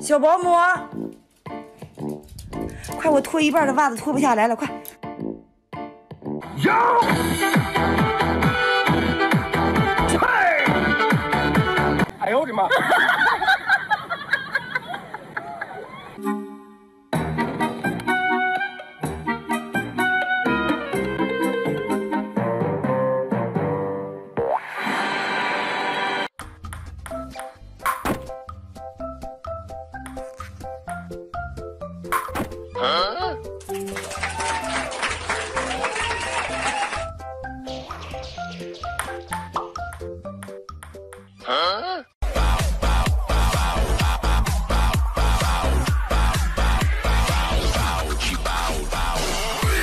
小保姆，快！我脱一半的袜子脱不下来了，快！哎呦我的妈！你干啥去？回来！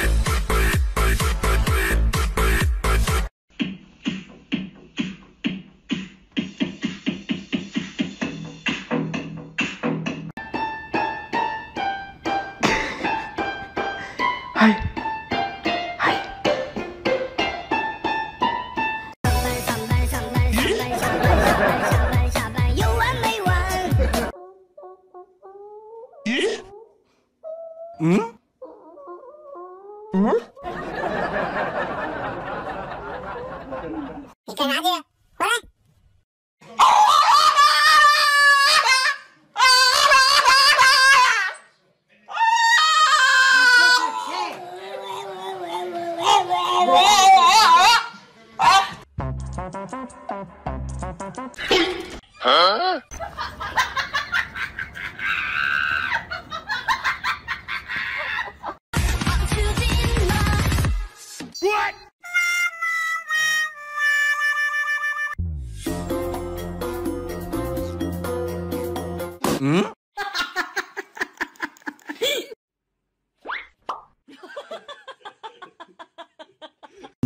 啊！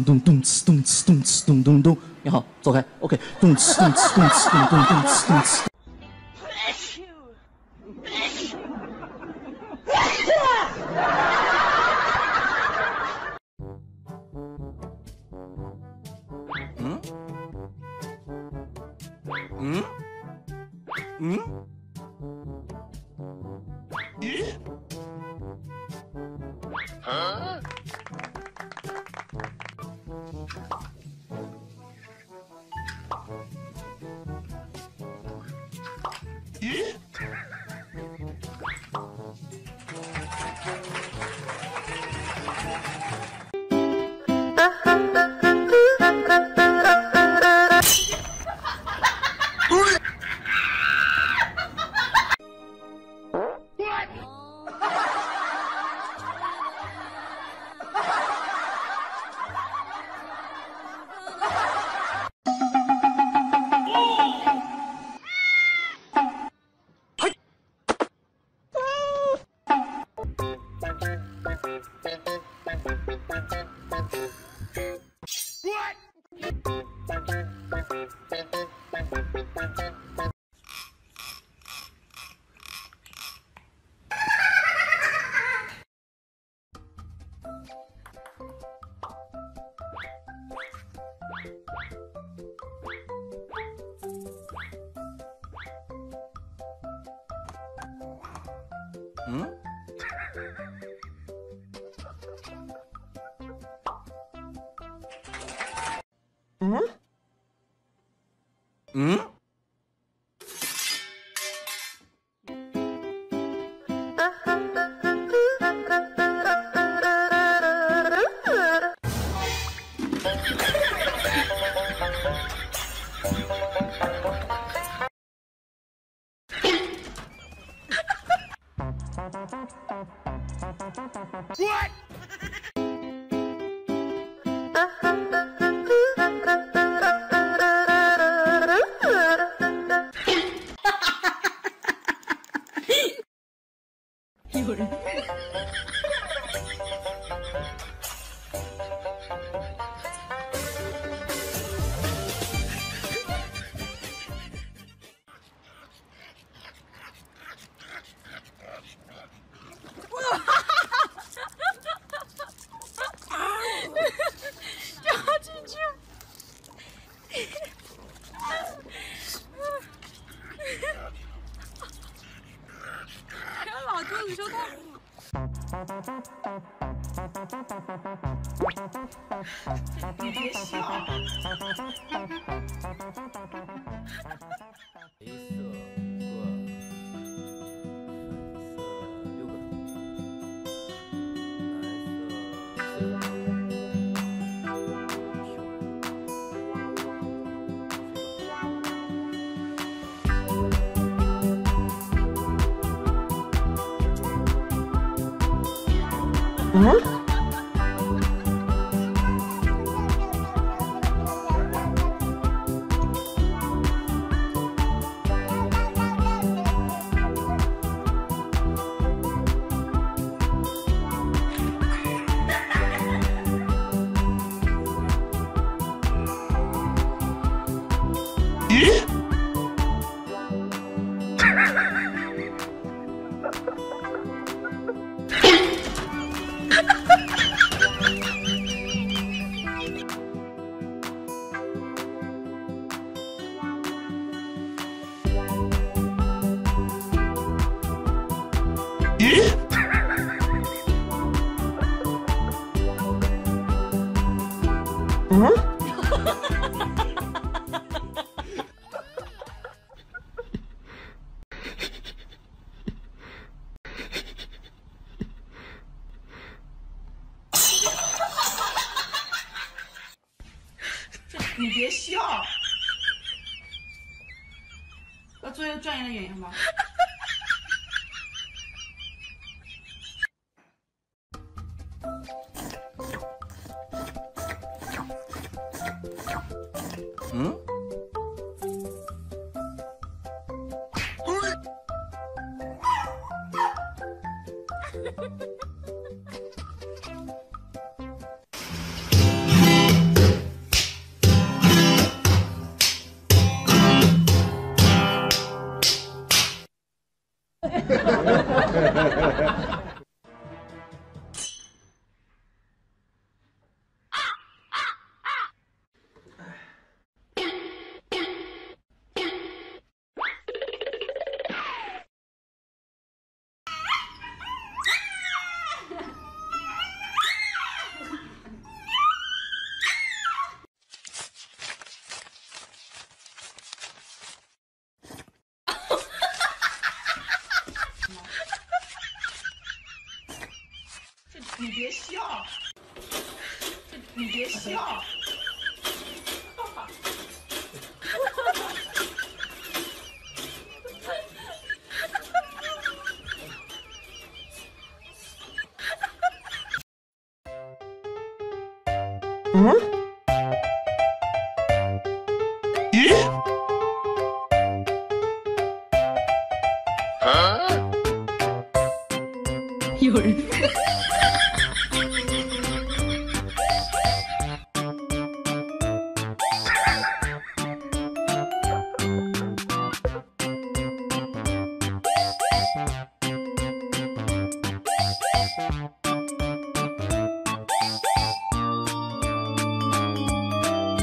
咚咚呲咚呲咚呲咚咚咚，你好，走开。OK， 咚呲咚呲咚呲咚咚咚呲咚呲。嗯？嗯？嗯？啊？ 嗯？ Huh?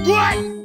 What?